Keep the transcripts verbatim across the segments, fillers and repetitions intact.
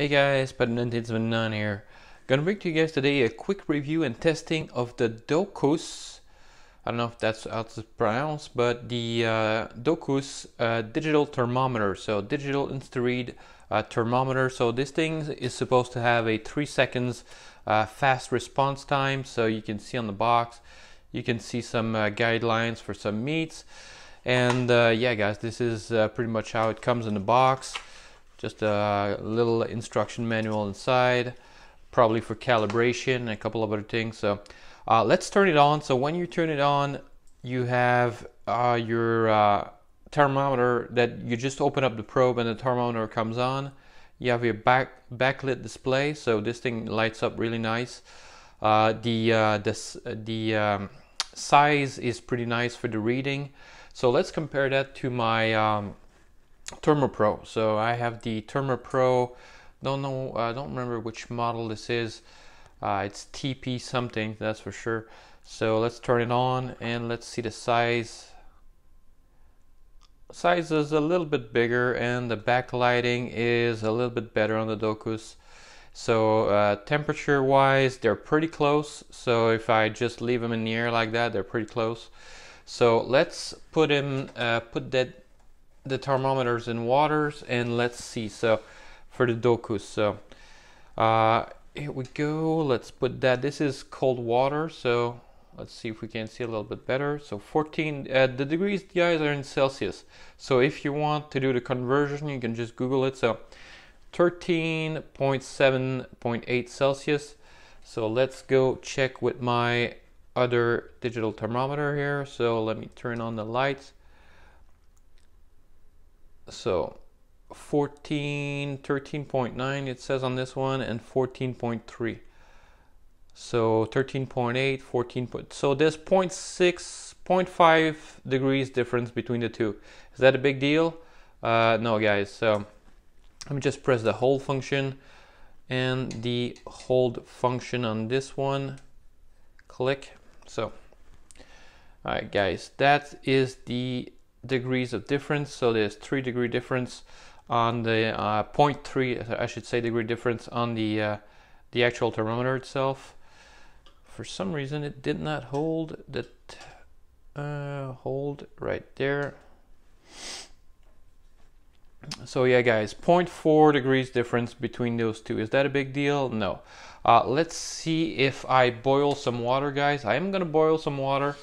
Hey guys, patdud nineteen seventy-nine here. Gonna bring to you guys today a quick review and testing of the DOQAUS. I don't know if that's how to pronounce, but the uh, DOQAUS uh, digital thermometer, so digital instant read uh, thermometer. So this thing is supposed to have a three seconds uh, fast response time. So you can see on the box, you can see some uh, guidelines for some meats, and uh, yeah, guys, this is uh, pretty much how it comes in the box. Just a little instruction manual inside, probably for calibration and a couple of other things. So uh, let's turn it on. So when you turn it on, you have uh, your uh, thermometer that you just open up the probe and the thermometer comes on. You have your back backlit display, so this thing lights up really nice. Uh, the uh, this, the um, size is pretty nice for the reading. So let's compare that to my um, ThermoPro. So I have the ThermoPro, don't know, I uh, don't remember which model this is. Uh, it's T P something, that's for sure. So let's turn it on and let's see the size. Size is a little bit bigger and the backlighting is a little bit better on the DOQAUS. So uh, temperature wise, they're pretty close. So if I just leave them in the air like that, they're pretty close. So let's put him, uh, put that the thermometers in waters and let's see. So for the DOQAUS, so uh, here we go, let's put that. This is cold water, so let's see if we can see a little bit better. So fourteen uh, the degrees guys are in Celsius, so if you want to do the conversion you can just Google it. So thirteen point seven point eight Celsius. So let's go check with my other digital thermometer here. So let me turn on the lights. So fourteen, thirteen point nine it says on this one, and fourteen point three. So thirteen point eight, fourteen. So there's zero point six, zero point five degrees difference between the two. Is that a big deal? Uh, no guys, so let me just press the hold function and the hold function on this one. Click. So, all right guys, that is the degrees of difference. So there's three degree difference on the uh, zero point three I should say degree difference on the uh, the actual thermometer itself. For some reason it did not hold that uh, hold right there. So yeah guys, zero point four degrees difference between those two. Is that a big deal? No. Uh, let's see if I boil some water guys. I am gonna boil some water.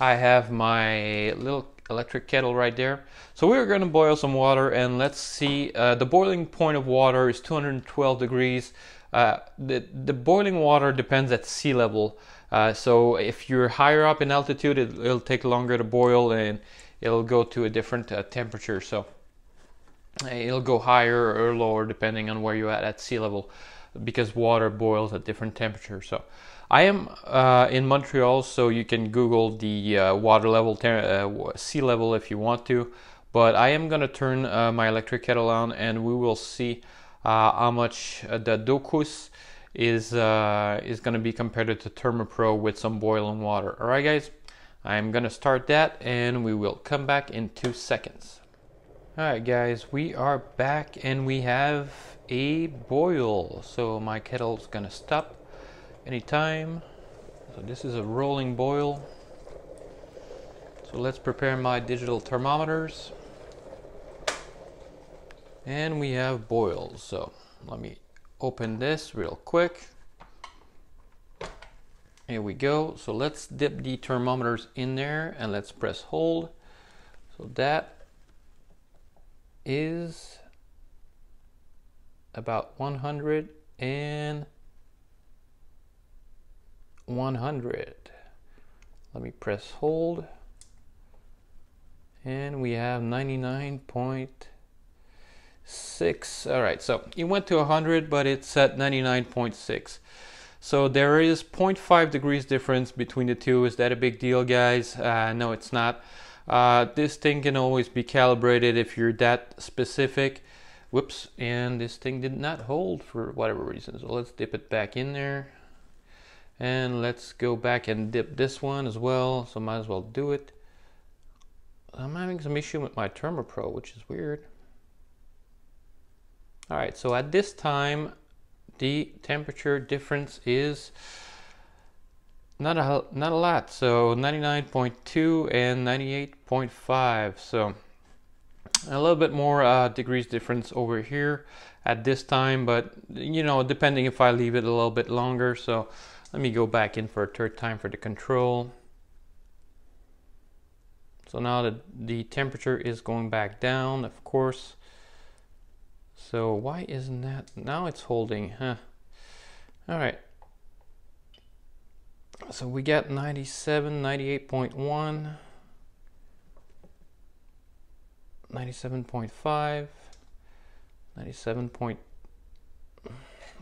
I have my little electric kettle right there. So we're going to boil some water and let's see. Uh, the boiling point of water is two hundred twelve degrees. Uh, the, the boiling water depends at sea level. Uh, so if you're higher up in altitude, it, it'll take longer to boil and it'll go to a different uh, temperature. So it'll go higher or lower depending on where you're at at sea level, because water boils at different temperatures. So I am uh, in Montreal, so you can Google the uh, water level, uh, sea level if you want to, but I am gonna turn uh, my electric kettle on and we will see uh, how much uh, the DOQAUS is, uh, is gonna be compared to ThermoPro with some boiling water. All right guys, I'm gonna start that and we will come back in two seconds. All right guys, we are back and we have a boil. So my kettle's gonna stop anytime. So this is a rolling boil. So let's prepare my digital thermometers. And we have boils. So let me open this real quick. Here we go. So let's dip the thermometers in there and let's press hold. So that is about one hundred and one hundred. Let me press hold and we have ninety-nine point six. All right, so it went to one hundred but it's at ninety-nine point six. So there is zero point five degrees difference between the two. Is that a big deal guys? Uh, no, it's not. Uh, this thing can always be calibrated if you're that specific. Whoops, and this thing did not hold for whatever reason. So let's dip it back in there. And let's go back and dip this one as well. So might as well do it. I'm having some issue with my ThermoPro, which is weird. All right, so at this time, the temperature difference is not a, not a lot. So ninety-nine point two and ninety-eight point five. So a little bit more uh, degrees difference over here at this time, but you know, depending if I leave it a little bit longer. So let me go back in for a third time for the control. So now that the temperature is going back down, of course. So why isn't that? Now it's holding, huh? All right. So we got ninety-seven, ninety-eight point one, ninety-seven point five, ninety-seven point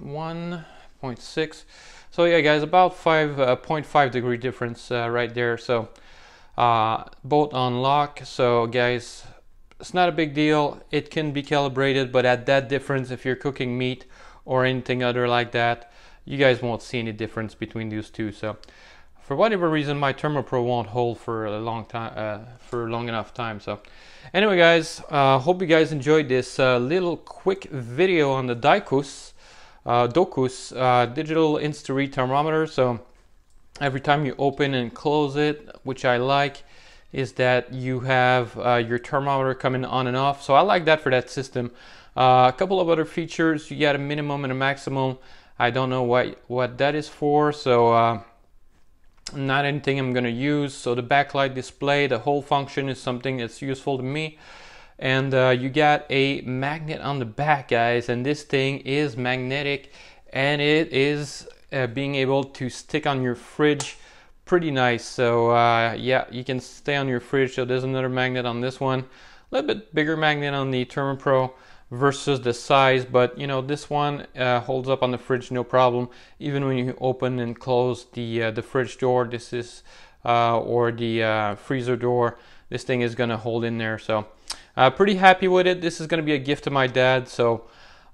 one, point six. So yeah, guys, about five uh, point five degree difference uh, right there. So. Uh, both on lock. So guys, it's not a big deal. It can be calibrated, but at that difference, if you're cooking meat or anything other like that, you guys won't see any difference between these two. So for whatever reason, my ThermoPro won't hold for a long time, uh, for long enough time. So anyway, guys, uh, hope you guys enjoyed this uh, little quick video on the DOQAUS, uh, DOQAUS uh, digital insta-read thermometer. So every time you open and close it, which I like, is that you have uh, your thermometer coming on and off. So I like that for that system. Uh, a couple of other features, you got a minimum and a maximum. I don't know what, what that is for, so uh, not anything I'm gonna use. So the backlight display, the whole function is something that's useful to me. And uh, you got a magnet on the back, guys, and this thing is magnetic, and it is Uh, being able to stick on your fridge. Pretty nice. So uh, yeah, you can stay on your fridge. So there's another magnet on this one, a little bit bigger magnet on the ThermoPro versus the size, but you know, this one uh, holds up on the fridge no problem, even when you open and close the uh, the fridge door. This is uh, or the uh, freezer door, this thing is gonna hold in there. So uh, pretty happy with it. This is gonna be a gift to my dad, so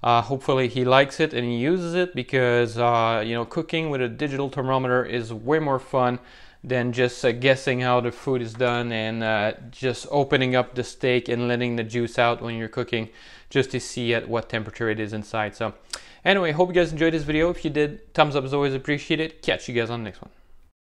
Uh, hopefully he likes it and he uses it, because uh, you know, cooking with a digital thermometer is way more fun than just uh, guessing how the food is done and uh, just opening up the steak and letting the juice out when you're cooking just to see at what temperature it is inside. So anyway, hope you guys enjoyed this video. If you did, thumbs up is always appreciated. Catch you guys on the next one.